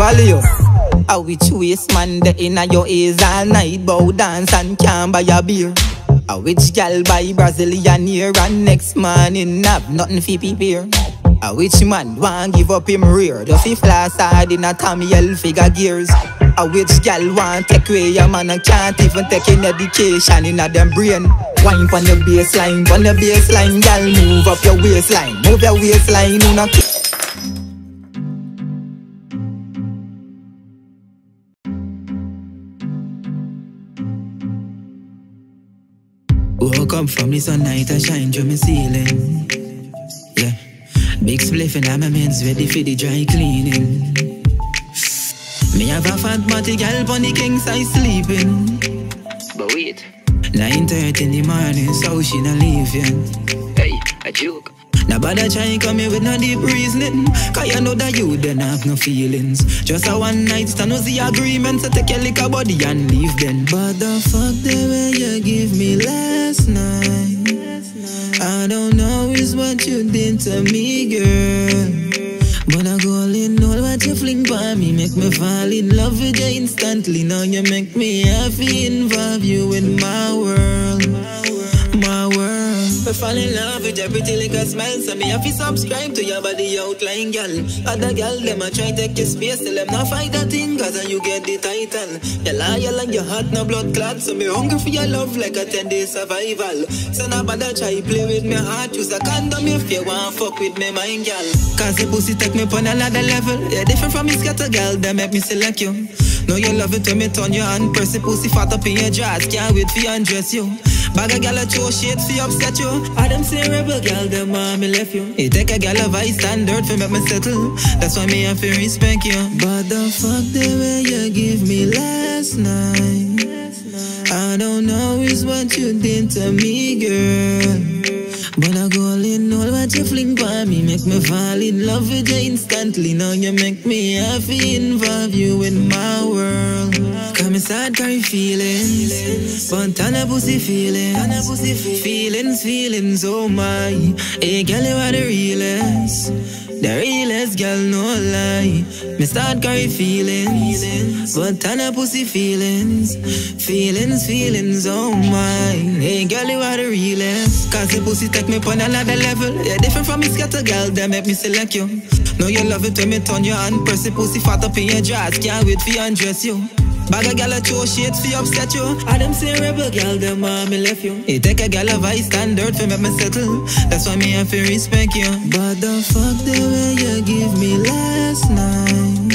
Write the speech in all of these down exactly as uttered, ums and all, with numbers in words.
value. A witch waist man de inna your ears all night, bow dance and can't buy a beer. A witch gal buy Brazilian ear and next morning have nothing fi prepare. A witch man won't give up him rear, just he flash hard in a Tommy Hilfiger gears. A witch gal want take away a man and can't even take in education in a dem brain. Wine pon the baseline, pon the baseline, gal move up your waistline, move your waistline, you not. Woke up from the sun night and shine through my ceiling. Yeah, big spliff and I'm a man's ready for the dry cleaning. Me have a fat matty gal pon the king side sleeping. But wait, nine thirty in the morning, so she not leaving. Hey, a joke. Nobody try come here with no deep reasoning, cause you know that you then have no feelings. Just a one night stand was the agreement, so take your liquor body and leave then. But the fuck the way you give me last night, I don't know is what you did to me, girl. But I go all in all what you fling by me, make me fall in love with you instantly. Now you make me happy, involve you in my world, my world. I fall in love with your pretty little smile, so me have to subscribe to your body outline, girl. Other girl, them a try take your space, till them not fight that thing, cause you get the title. You're loyal and your heart no blood clot, so me hungry for your love like a ten day survival. So nobody try play with me heart, use a condom if you want fuck with me mind, girl. Cause the pussy take me on another level, you're different from me scatter girl, that make me select you. Now you love it when me turn your hand, press the pussy fat up in your dress, can't wait for you undress you. Bag a gal a throw shit fi upset you. I them say rebel gal, them want me left you. It take a gal a vice and dirt fi make me settle. That's why me have to respect you. But the fuck the way you give me last night, I don't know is what you did to me, girl. But I go all in all what you fling by me, make me fall in love with you instantly. Now you make me happy, involve you in my world. Come inside, carry feelings, Fontana pussy feelings, feelings, feelings, oh my. Hey girl, you are the realest, the realest girl, no lie. Me start carry feelings, Fontana pussy feelings, feelings, feelings, oh my. Hey girl, you are the realest, cause the pussy take me on another level. You're different from me scatter girl, that make me select you. Now you love it when me turn your hand, press the pussy fat up in your dress, can't wait for you undress you. Bag a gal a throw shit fi upset you. I them say rebel gal, them want me left you. It take a gal a vice and dirt fi make me settle. That's why me have to respect you. But the fuck the way you give me last night,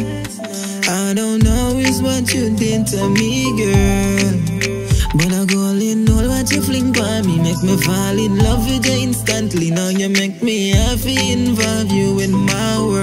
I don't know is what you did to me, girl. But I go all in all what you fling by me, make me fall in love with you instantly. Now you make me happy, involve you in my world.